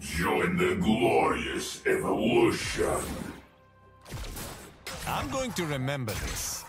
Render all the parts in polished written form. Join the glorious evolution. I'm going to remember this.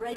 Red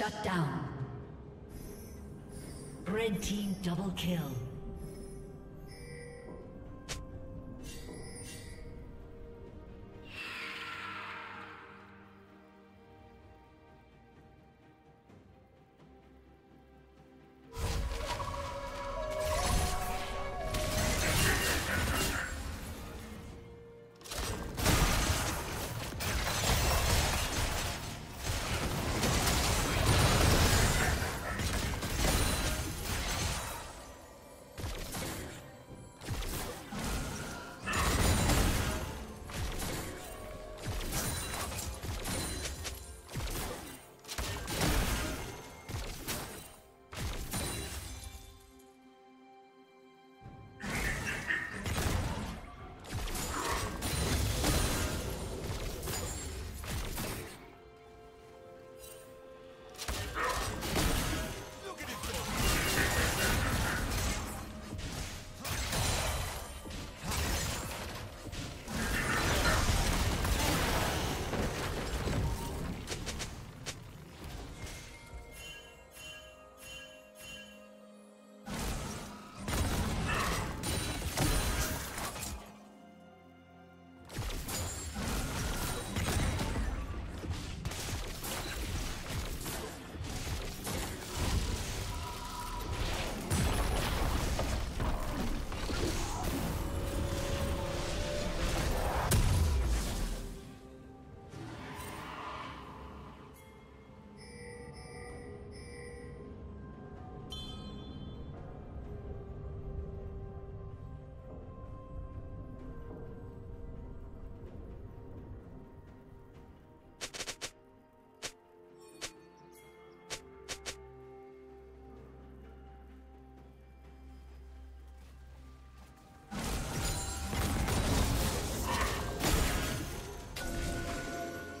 Shut down. Red team double kill.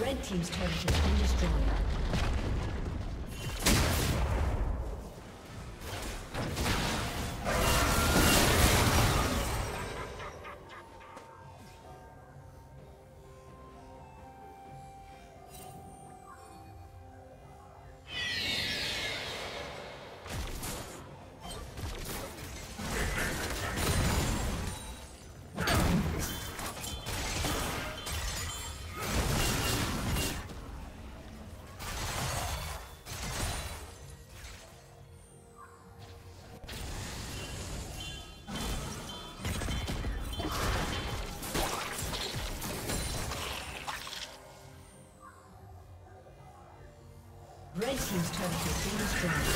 Red team's turret has been destroyed. Red team's turret has been destroyed.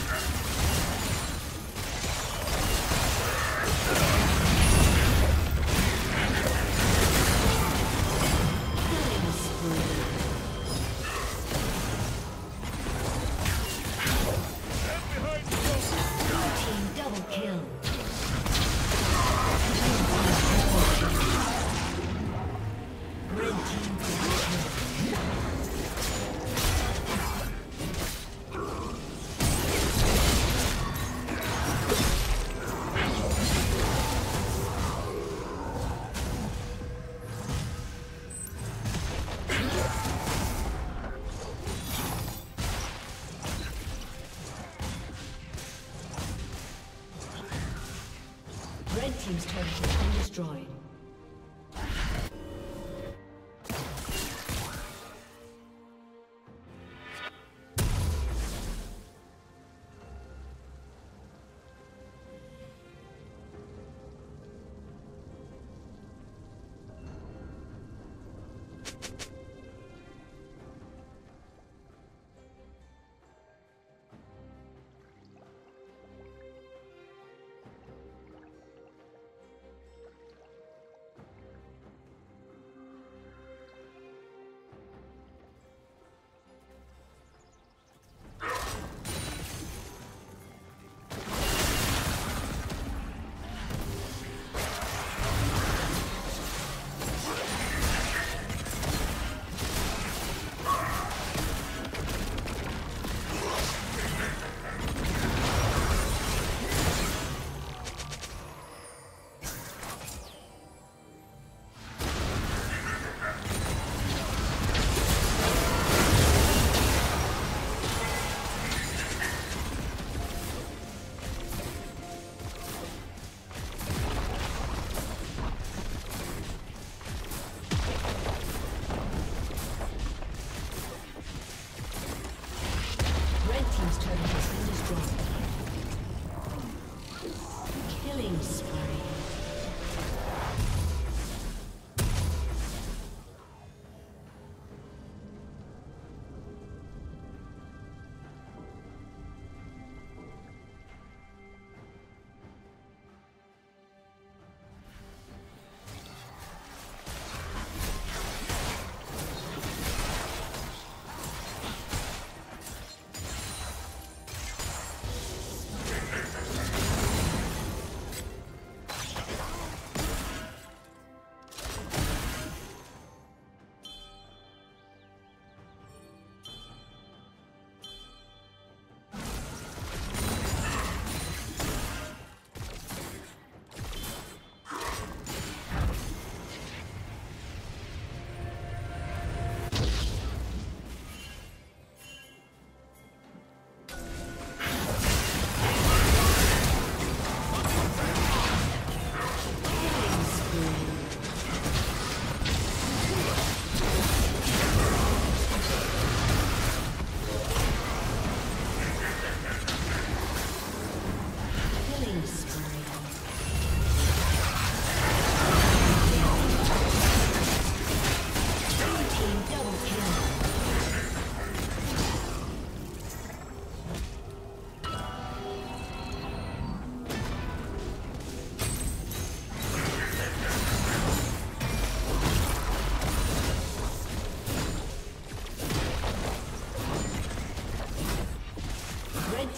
Team's turret has been destroyed.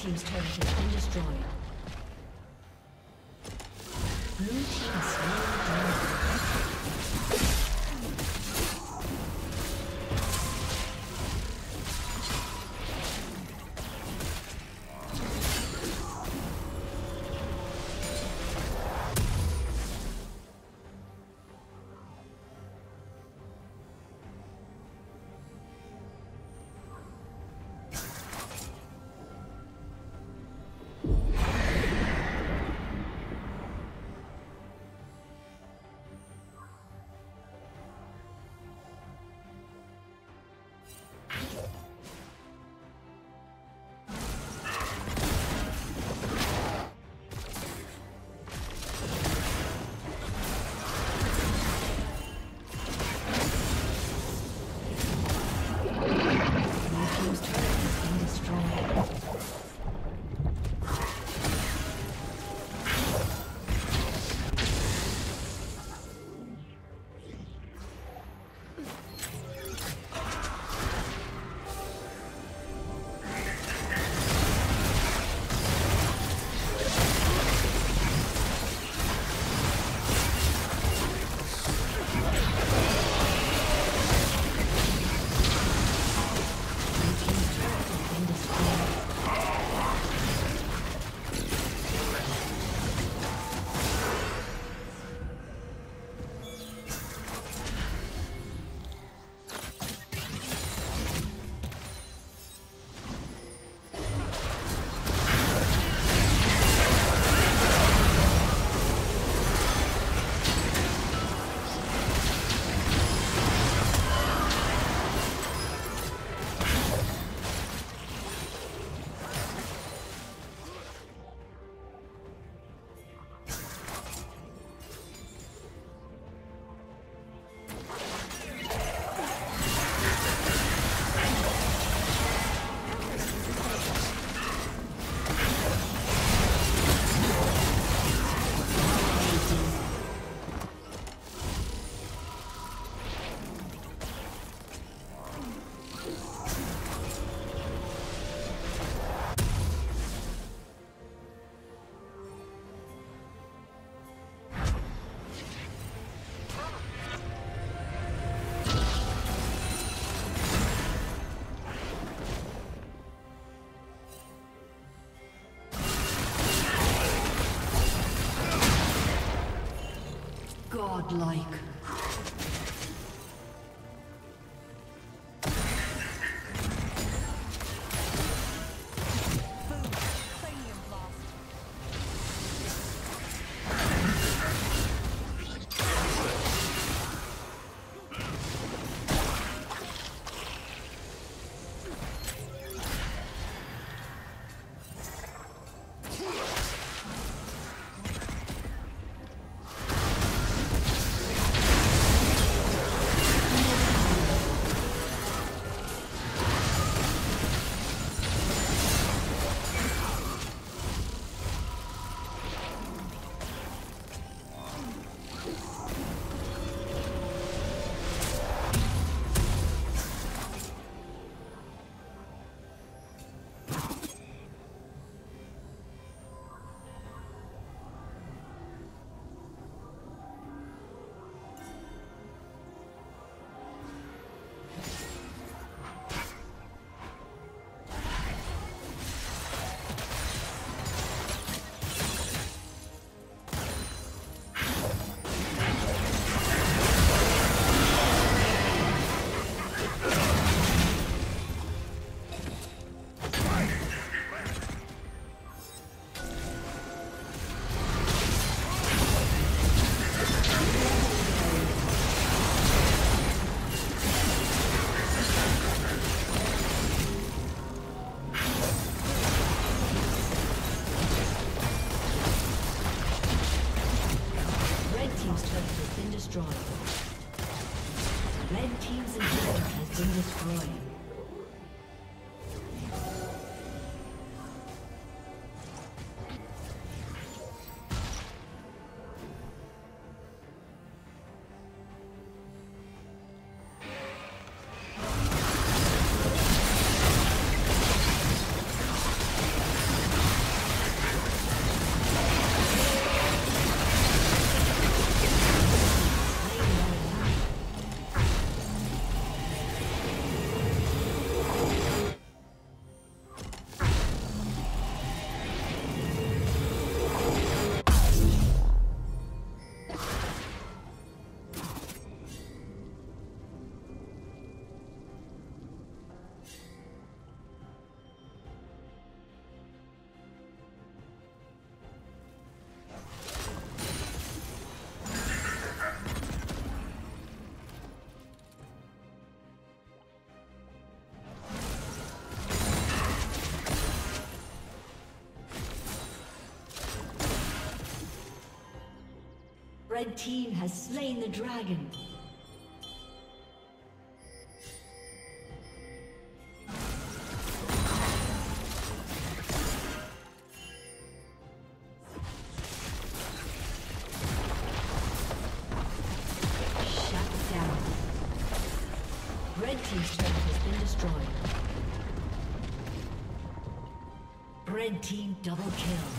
team's turret has been destroyed. Blue team slain dragon. Godlike. Red team has slain the dragon. Red team double kill.